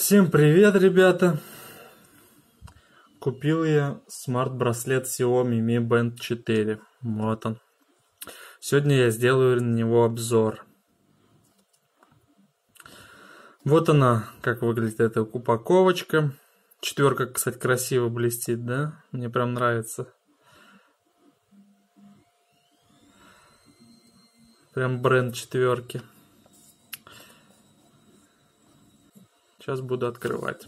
Всем привет, ребята! Купил я смарт-браслет Xiaomi Mi Band 4. Вот он. Сегодня я сделаю на него обзор. Вот она, как выглядит эта упаковочка. Четверка, кстати, красиво блестит, да? Мне прям нравится. Прям бренд четверки. Сейчас буду открывать.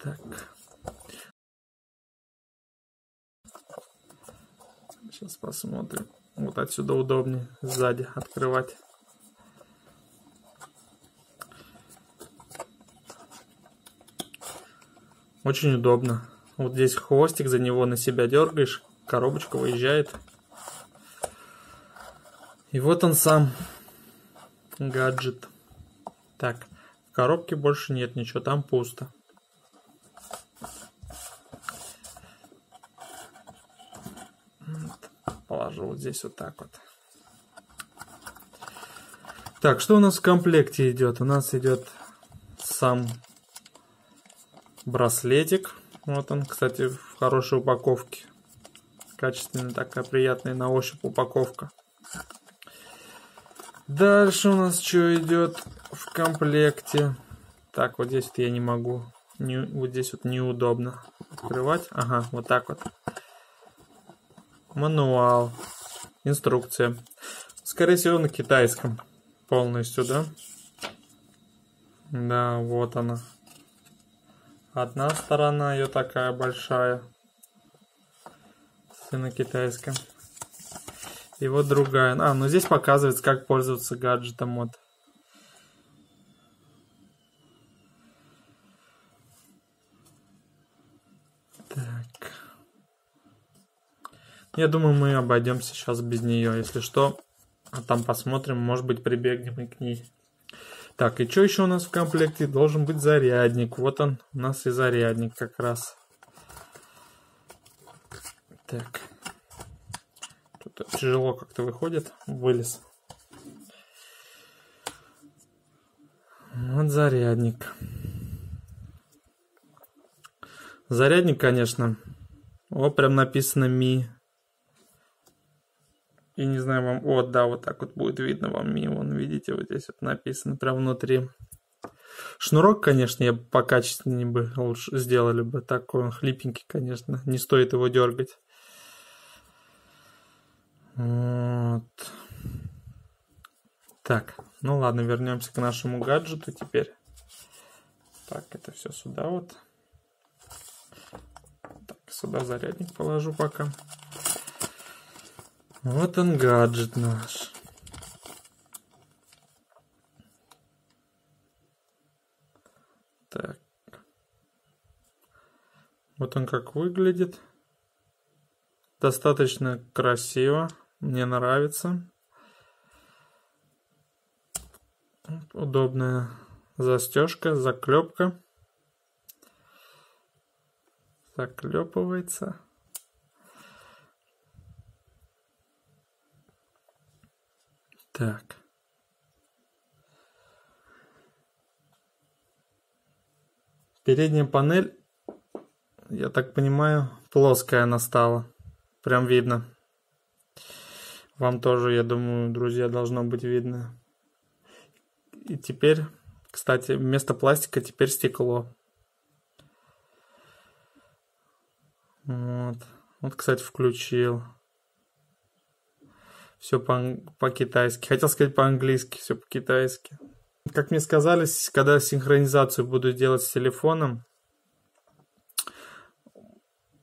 Так. Сейчас посмотрим. Вот отсюда удобнее сзади открывать. Очень удобно. Вот здесь хвостик, за него на себя дергаешь, коробочка выезжает. И вот он сам гаджет. Так, в коробке больше нет ничего, там пусто. Положу вот здесь вот так вот. Так, что у нас в комплекте идет? У нас идет сам браслетик. Вот он, кстати, в хорошей упаковке. Качественная такая, приятная на ощупь упаковка. Дальше у нас что идет в комплекте? Так, вот здесь вот я не могу. Вот здесь вот неудобно открывать. Ага, вот так вот. Мануал. Инструкция. Скорее всего, на китайском полностью, да? Да, вот она. Одна сторона ее такая большая. Все на китайском. И вот другая. А, ну здесь показывается, как пользоваться гаджетом. Вот. Так. Я думаю, мы обойдемся сейчас без нее. Если что, а там посмотрим. Может быть, прибегнем и к ней. Так, и что еще у нас в комплекте? Должен быть зарядник. Вот он у нас и зарядник как раз. Так. Тут тяжело как-то выходит. Вылез. Вот зарядник. Зарядник, конечно. О, прям написано Mi. И не знаю вам... О, да, вот так вот будет видно вам Mi. Вон, видите, вот здесь вот написано прям внутри. Шнурок, конечно, я покачественнее бы лучше сделали бы. Такой он хлипенький, конечно. Не стоит его дергать. Вот. Так, ну ладно, вернемся к нашему гаджету теперь. Так, это все сюда вот. Так, сюда зарядник положу пока. Вот он, гаджет наш. Так. Вот он как выглядит. Достаточно красиво. Мне нравится. Удобная застежка, заклепка. Заклепывается. Так. Передняя панель, я так понимаю, плоская она стала. Прям видно. Вам тоже, я думаю, друзья, должно быть видно. И теперь, кстати, вместо пластика теперь стекло. Вот. Вот, кстати, включил. Все по-китайски. Хотел сказать по-английски, все по-китайски. Как мне сказали, когда синхронизацию буду делать с телефоном,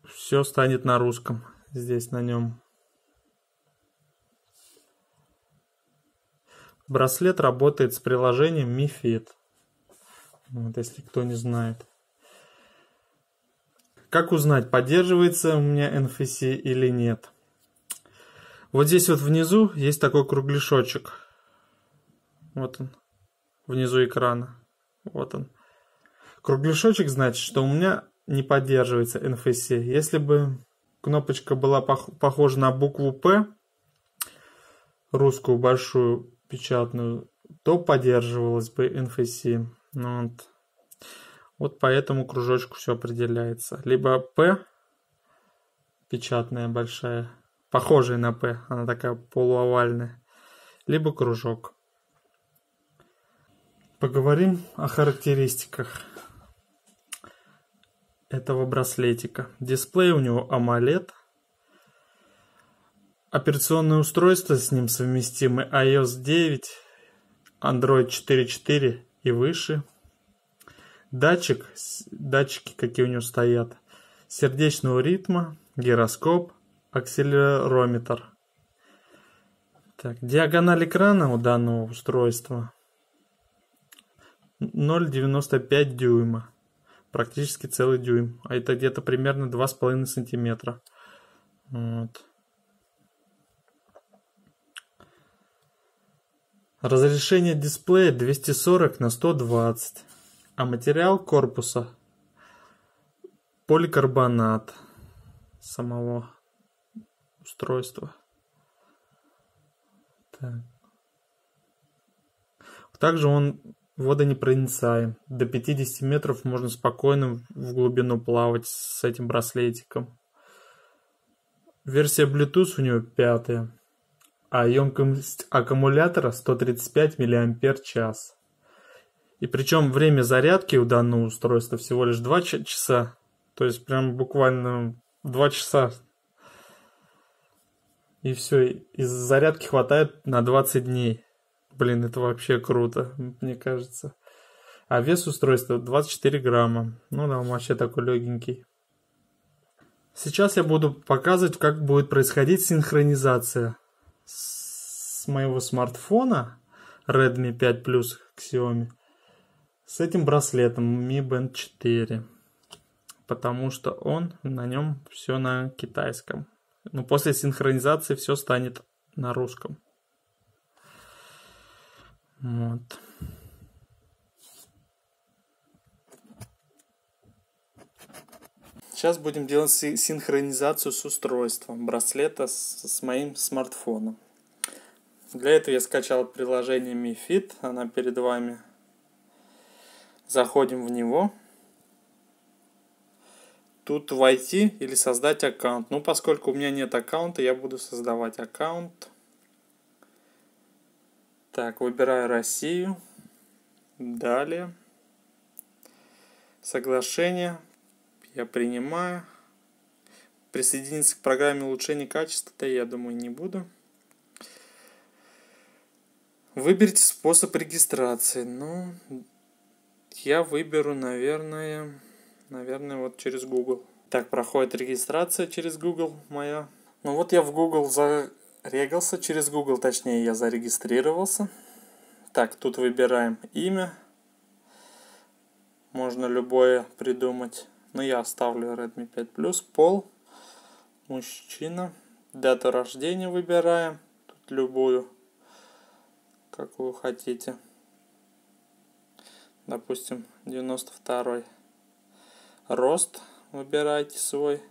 все станет на русском. Здесь на нем. Браслет работает с приложением Mi Fit. Вот, если кто не знает. Как узнать, поддерживается у меня NFC или нет? Вот здесь вот внизу есть такой кругляшочек. Вот он. Внизу экрана. Вот он. Кругляшочек значит, что у меня не поддерживается NFC. Если бы кнопочка была похожа на букву П, русскую большую печатную, то поддерживалось бы NFC. Вот. Вот по этому кружочку все определяется. Либо P, печатная большая, похожая на P, она такая полуовальная, либо кружок. Поговорим о характеристиках этого браслетика. Дисплей у него AMOLED. Операционное устройство с ним совместимы iOS 9, Android 4.4 и выше. Датчики какие у него стоят: сердечного ритма, гироскоп, акселерометр. Так, диагональ экрана у данного устройства 0,95 дюйма, практически целый дюйм, а это где-то примерно 2,5 сантиметра. Вот. Разрешение дисплея 240 на 120, а материал корпуса поликарбонат самого устройства. Так. Также он водонепроницаем. До 50 метров можно спокойно в глубину плавать с этим браслетиком. Версия Bluetooth у него 5-я. А емкость аккумулятора 135 мАч. И причем время зарядки у данного устройства всего лишь 2 часа. То есть прям буквально 2 часа. И все. Из зарядки хватает на 20 дней. Блин, это вообще круто, мне кажется. А вес устройства 24 грамма. Ну да, он вообще такой легенький. Сейчас я буду показывать, как будет происходить синхронизация с моего смартфона Redmi 5 Plus к Xiaomi с этим браслетом Mi Band 4. Потому что на нем все на китайском. Но после синхронизации все станет на русском. Вот. Сейчас будем делать синхронизацию с устройством браслета с моим смартфоном. Для этого я скачал приложение Mi Fit, она перед вами. Заходим в него. Тут войти или создать аккаунт. Ну, поскольку у меня нет аккаунта, я буду создавать аккаунт. Так, выбираю Россию. Далее. Соглашение. Я принимаю. Присоединиться к программе улучшения качества, да, я думаю, не буду. Выберите способ регистрации. Ну, я выберу, наверное, вот через Google. Так, проходит регистрация через Google моя. Ну вот я в Google зарегался, через Google, точнее, я зарегистрировался. Так, тут выбираем имя. Можно любое придумать. Но я оставлю Redmi 5 Plus, пол, мужчина, дату рождения выбираем, тут любую, какую хотите, допустим, 92-й, рост выбирайте свой,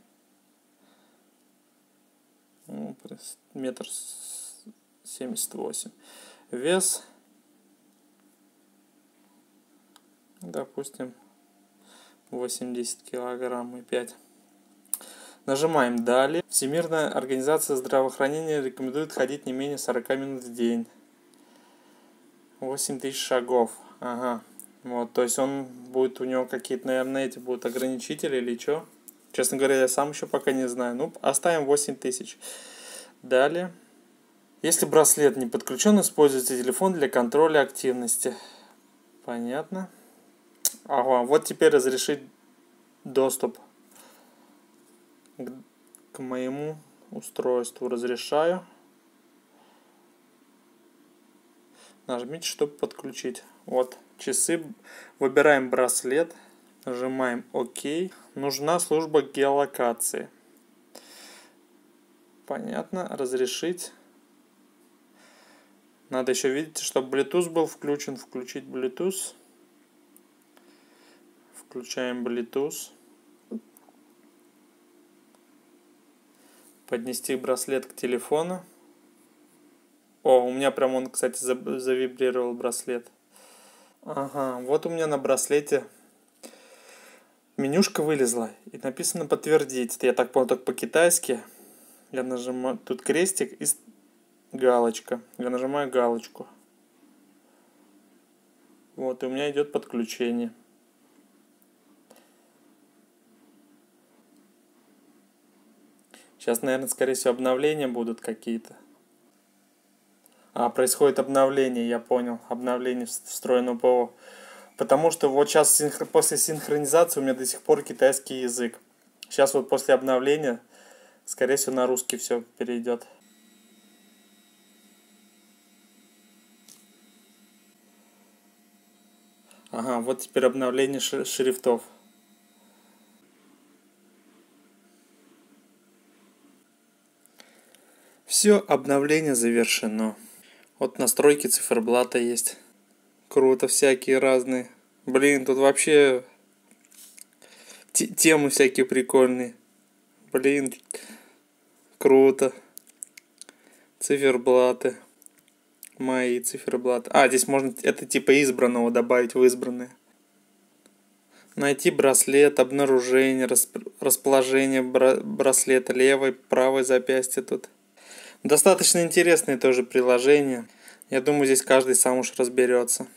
1,78 м, вес, допустим, 80 килограмм и 5. Нажимаем далее. Всемирная организация здравоохранения рекомендует ходить не менее 40 минут в день. 8000 шагов. Ага. Вот, то есть у него какие-то, наверное, эти будут ограничители или что. Честно говоря, я сам еще пока не знаю. Ну, оставим 8000. Далее. Если браслет не подключен, используйте телефон для контроля активности. Понятно. Ага, вот теперь разрешить доступ к моему устройству. Разрешаю. Нажмите, чтобы подключить. Вот, часы. Выбираем браслет. Нажимаем ОК. Нужна служба геолокации. Понятно. Разрешить. Надо еще, видите, чтобы Bluetooth был включен. Включить Bluetooth. Включаем Bluetooth. Поднести браслет к телефону. О, у меня прям он, кстати, завибрировал браслет. Ага, вот у меня на браслете менюшка вылезла. И написано «Подтвердить». Это я так понял, только по-китайски. Я нажимаю... Тут крестик и галочка. Я нажимаю галочку. Вот, и у меня идет подключение. Сейчас, наверное, скорее всего, обновления будут какие-то. А, происходит обновление, я понял. Обновление встроенного ПО. Потому что вот сейчас после синхронизации у меня до сих пор китайский язык. Сейчас вот после обновления, скорее всего, на русский все перейдет. Ага, вот теперь обновление шрифтов. Все, обновление завершено. Вот настройки циферблата есть. Круто, всякие разные. Блин, тут вообще темы всякие прикольные. Блин, круто. Циферблаты. Мои циферблаты. А, здесь можно это типа избранного добавить в избранные. Найти браслет, обнаружение, расположение браслета левой, правой запястья тут. Достаточно интересные тоже приложения. Я думаю, здесь каждый сам уж разберется.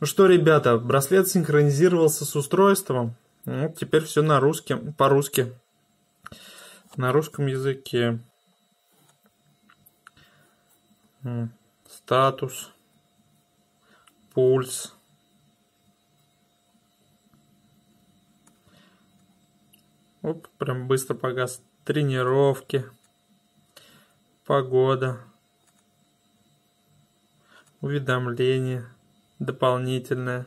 Ну что, ребята, браслет синхронизировался с устройством. Ну, теперь все на русском, по-русски. На русском языке. Статус. Пульс. Оп, прям быстро погас. Тренировки. Погода. Уведомление. Дополнительное.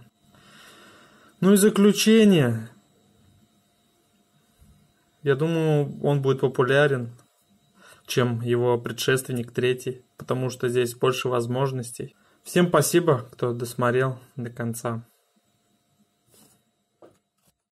Ну и заключение. Я думаю, он будет популярен, чем его предшественник третий, потому что здесь больше возможностей. Всем спасибо, кто досмотрел до конца.